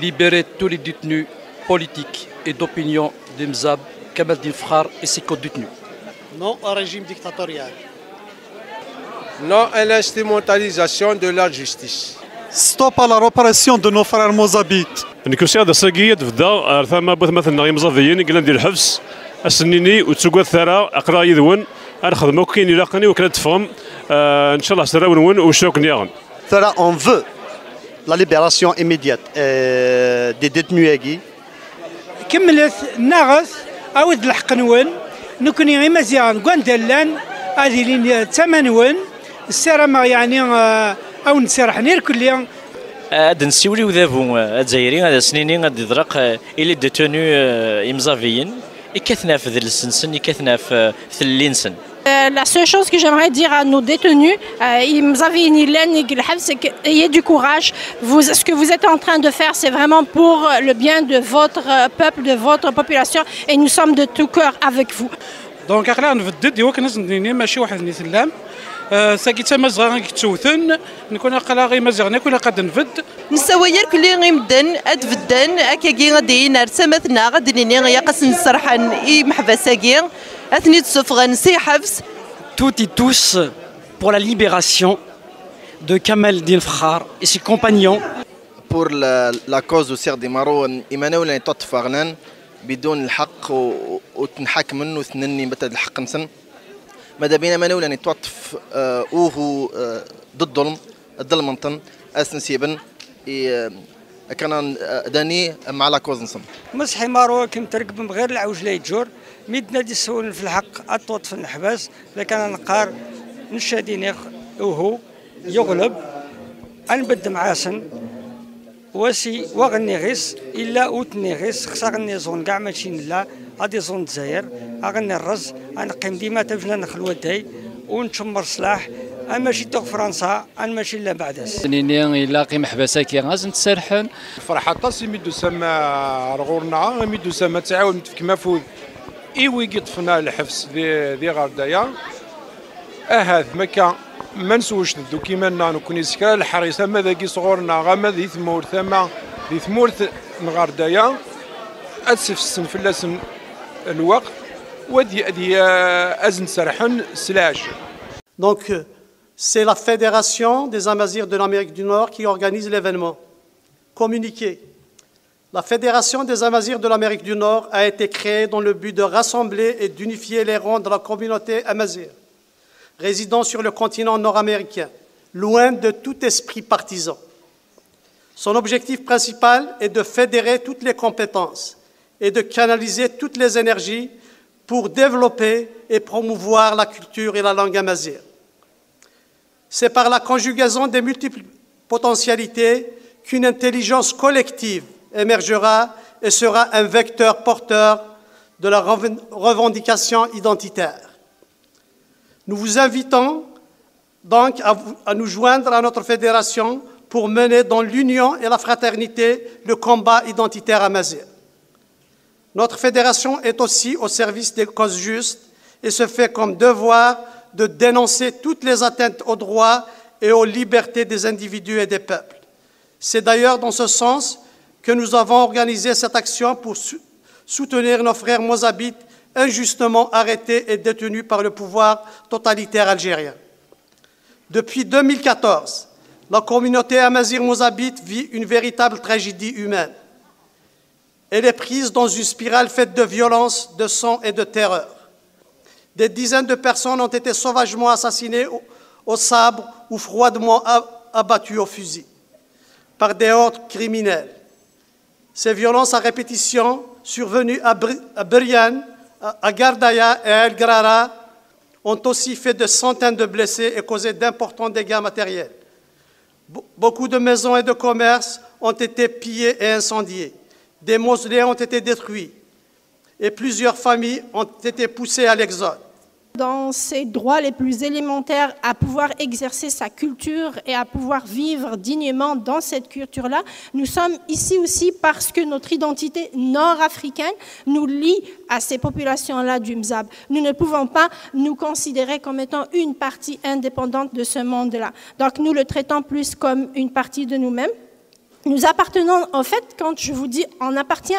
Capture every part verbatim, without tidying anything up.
Libérer tous les détenus politiques et d'opinion de Mzab, Kamel Dilfra et ses co-détenus. Non au régime dictatorial. Non à l'instrumentalisation de la justice. Stop à la répression de nos frères Mozabites. On veut la libération immédiate euh, des détenus agis. Kamlet Naras Aoud Lahkanwen, nous connaissons Mazian Gwendelan, Adeline Tamanwen, Sarah Marianne Aoun Serhanir Kullian. Aden Siouli ou Davou, Azaïri, Adasnini, Adidrak, il est détenu Imzaviyin, et Kethnaf de Linsen, et Kethnaf de Linsen. Euh, la seule chose que j'aimerais dire à nos détenus, euh, c'est qu'ayez du courage. Vous, ce que vous êtes en train de faire, c'est vraiment pour le bien de votre peuple, de votre population, et nous sommes de tout cœur avec vous. Donc, ساكيتا مازغا غنكتوثن نكون اقلا غير مازغنا كنا قد نفد نساويا كلي غيمدن اتفدن اكاكي غادي نرسمتنا غادي نيني يقص نسرحن اي محبساكي اثني تسفغن سي حبس. Toutes et tous pour la libération de Kamel Dilfra et ses compagnons. Pour la, la cause du Sir des Maroun, Imanoula تطفى غنان بدون الحق وتنحك منه ثنني متى الحق نسن. ماذا بينا ما نولى نتوقف وهو ضد الظلم الظلم نطن أسنسيبا كان داني مع لاكوز نصم مصحي مارو كم تركب من غير العوج لا يتجور ميدنا دي سولن في الحق أتوطف الحباس لكان نقار نشادين وهو يغلب أنبد معاسن وسي وغني غيس إلا وتني غيس خسرني زون كاع ماشي لا غادي زون الجزائر غني الرز غنقيم ديما تاجنا نخلو داي ونشمر صلاح انا ماشي توغ فرنسا انا ماشي لا بعداس سنيني الا قيم حبسه كي غاز نتسرحن الفرحه طاسي ميدو سما رغورنا ميدو سما تعاون كما فوز اي وي طفنا الحبس دي, دي غردايا اهاذ مكان ما نسوش ندو كيما نانو كوني سكا الحريصه ماذا كي صغورنا غاما دي ثمور ثما دي ثمور غردايا اسف السن فلاس الوقت Donc, c'est la Fédération des Amazighs de l'Amérique du Nord qui organise l'événement. Communiqué. La Fédération des Amazighs de l'Amérique du Nord a été créée dans le but de rassembler et d'unifier les rangs de la communauté amazigh, résidant sur le continent nord-américain, loin de tout esprit partisan. Son objectif principal est de fédérer toutes les compétences et de canaliser toutes les énergies pour développer et promouvoir la culture et la langue amazigh. C'est par la conjugaison des multiples potentialités qu'une intelligence collective émergera et sera un vecteur porteur de la revendication identitaire. Nous vous invitons donc à, vous, à nous joindre à notre fédération pour mener dans l'union et la fraternité le combat identitaire amazigh. Notre fédération est aussi au service des causes justes et se fait comme devoir de dénoncer toutes les atteintes aux droits et aux libertés des individus et des peuples. C'est d'ailleurs dans ce sens que nous avons organisé cette action pour soutenir nos frères mozabites injustement arrêtés et détenus par le pouvoir totalitaire algérien. Depuis deux mille quatorze, la communauté amazigh mozabite vit une véritable tragédie humaine. Elle est prise dans une spirale faite de violence, de sang et de terreur. Des dizaines de personnes ont été sauvagement assassinées au, au sabre ou froidement abattues au fusil par des hordes criminelles. Ces violences à répétition survenues à, Bri, à Boumédiène, à, à Ghardaïa et à El Grara ont aussi fait de centaines de blessés et causé d'importants dégâts matériels. Be- beaucoup de maisons et de commerces ont été pillés et incendiés. Des mausolées ont été détruits et plusieurs familles ont été poussées à l'exode. Dans ses droits les plus élémentaires, à pouvoir exercer sa culture et à pouvoir vivre dignement dans cette culture-là. Nous sommes ici aussi parce que notre identité nord-africaine nous lie à ces populations-là du Mzab. Nous ne pouvons pas nous considérer comme étant une partie indépendante de ce monde-là. Donc nous le traitons plus comme une partie de nous-mêmes. Nous appartenons, en fait, quand je vous dis on appartient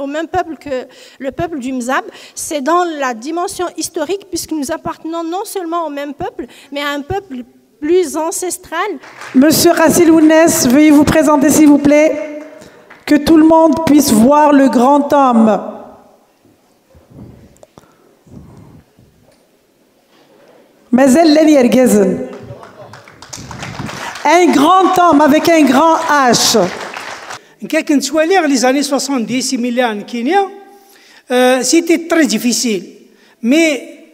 au même peuple que le peuple du Mzab, c'est dans la dimension historique puisque nous appartenons non seulement au même peuple, mais à un peuple plus ancestral. Monsieur Rassil-Ounès, veuillez vous présenter s'il vous plaît, que tout le monde puisse voir le grand homme. Un grand homme avec un grand H. Quelqu'un de les années soixante-dix, Emilian Kenya, euh, c'était très difficile. Mais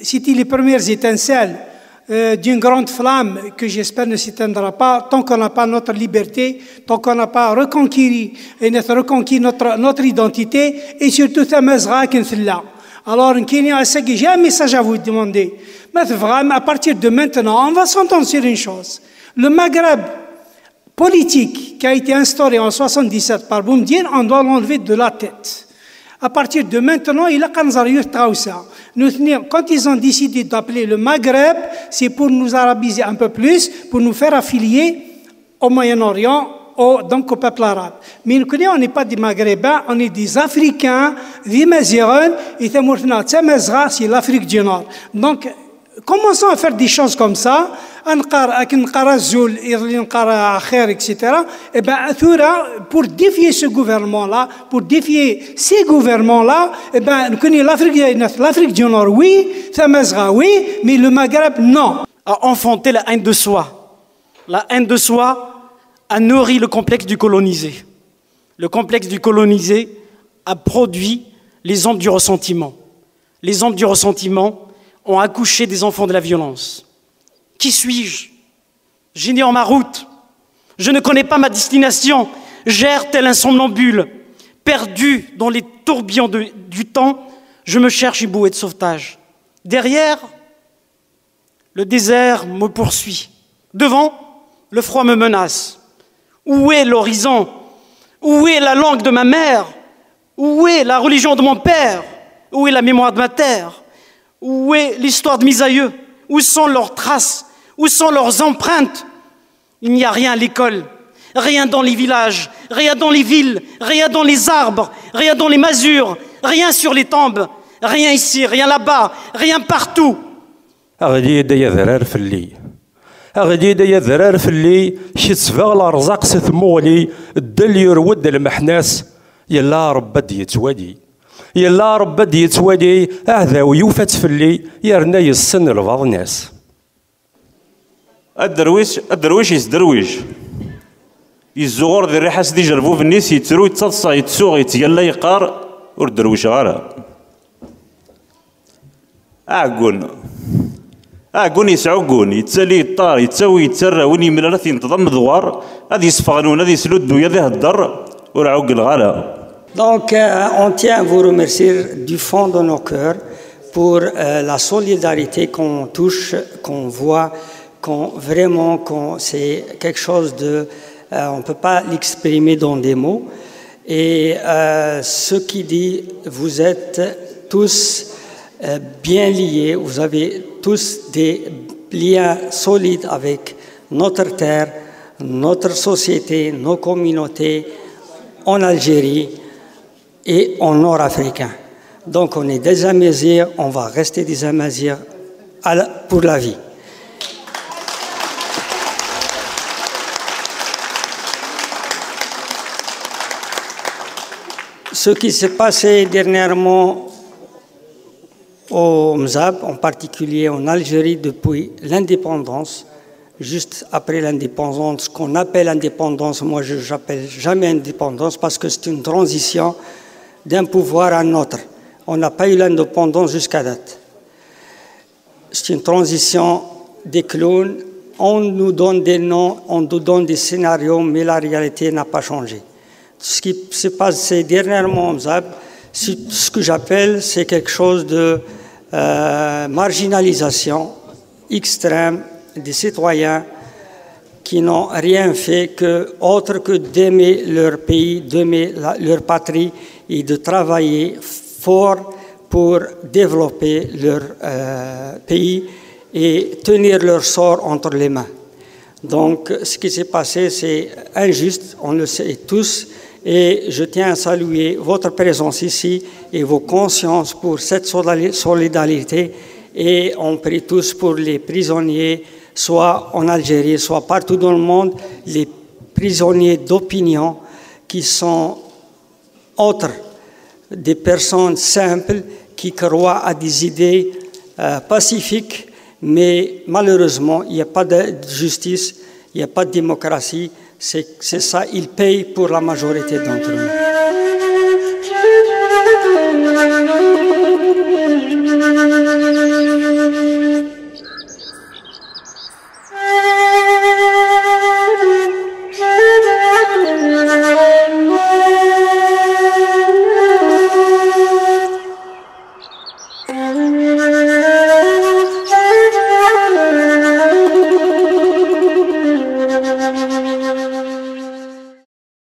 c'était les premières étincelles euh, d'une grande flamme que j'espère ne s'éteindra pas tant qu'on n'a pas notre liberté, tant qu'on n'a pas reconquis, et notre, reconquis notre, notre identité et surtout ta mazra là. Alors, Kenya, j'ai un message à vous demander. Mais vraiment, à partir de maintenant, on va s'entendre sur une chose. Le Maghreb politique qui a été instauré en soixante-dix-sept par Boumédiène, on doit l'enlever de la tête. À partir de maintenant, il a quand ils ont décidé d'appeler le Maghreb, c'est pour nous arabiser un peu plus, pour nous faire affilier au Moyen-Orient, Au, donc au peuple arabe. Mais nous connaissons, on n'est pas des Maghrébins, on est des Africains, des Mazirons, et c'est l'Afrique du Nord. Donc, commençons à faire des choses comme ça, et cetera. Et bien, pour défier ce gouvernement-là, pour défier ces gouvernements-là, et bien, nous connaissons l'Afrique du Nord, oui, c'est Mazra, oui, mais le Maghreb, non. A enfanté la haine de soi. La haine de soi a nourri le complexe du colonisé. Le complexe du colonisé a produit les ombres du ressentiment. Les ombres du ressentiment ont accouché des enfants de la violence. Qui suis-je? J'ignore ma route. Je ne connais pas ma destination. J'erre tel un somnambule. Perdu dans les tourbillons de, du temps, je me cherche une bouée de sauvetage. Derrière, le désert me poursuit. Devant, le froid me menace. Où est l'horizon? Où est la langue de ma mère? Où est la religion de mon père? Où est la mémoire de ma terre? Où est l'histoire de mes aïeux? Où sont leurs traces? Où sont leurs empreintes? Il n'y a rien à l'école, rien dans les villages, rien dans les villes, rien dans les arbres, rien dans les masures, rien sur les tombes, rien ici, rien là-bas, rien partout. أغديد يذرار في اللي شتسفغ الأرزاق ستمولي الدل يرود المحناس يلا ربا ديتوادي يلا ربا ديتوادي أهذاو يوفات في اللي يرنا يسن البعض الناس الدرويش الدرويش يزدرويش يزغور ذي الريحة سدي جربو في الناس يترو يتصلصا يتسوغ يتيلا يقار ور الدرويش غارة أعقول أعقون يسعقون يتسالي يطار يتساوي يتسرى وين يملرث ينتظم دوار هذا يسفغنون هذا يسلو الدنيا ذا الدر ورعوق الغلا. Donc on tient à vous remercier du fond de nos cœurs pour euh, la solidarité qu'on touche, qu'on voit, qu'on vraiment qu'on c'est quelque chose de euh, on peut pas l'exprimer dans des mots et euh, ce qui dit vous êtes tous euh, bien liés, vous avez tous des liens solides avec notre terre, notre société, nos communautés en Algérie et en Nord-Africain. Donc on est des Amazighs, on va rester des Amazighs pour la vie. Ce qui s'est passé dernièrement au Mzab, en particulier en Algérie, depuis l'indépendance, juste après l'indépendance, qu'on appelle indépendance, moi je n'appelle jamais indépendance parce que c'est une transition d'un pouvoir à un autre. On n'a pas eu l'indépendance jusqu'à date. C'est une transition des clones On nous donne des noms, on nous donne des scénarios, mais la réalité n'a pas changé. Ce qui se passe dernièrement en Mzab, ce que j'appelle, c'est quelque chose de euh, marginalisation extrême des citoyens qui n'ont rien fait que, autre que d'aimer leur pays, d'aimer leur patrie et de travailler fort pour développer leur euh, pays et tenir leur sort entre les mains. Donc, ce qui s'est passé, c'est injuste, on le sait tous, et je tiens à saluer votre présence ici et vos consciences pour cette solidarité, et on prie tous pour les prisonniers, soit en Algérie, soit partout dans le monde, les prisonniers d'opinion qui sont autres, des personnes simples qui croient à des idées euh, pacifiques, mais malheureusement, il n'y a pas de justice, il n'y a pas de démocratie. C'est ça, ils payent pour la majorité d'entre nous.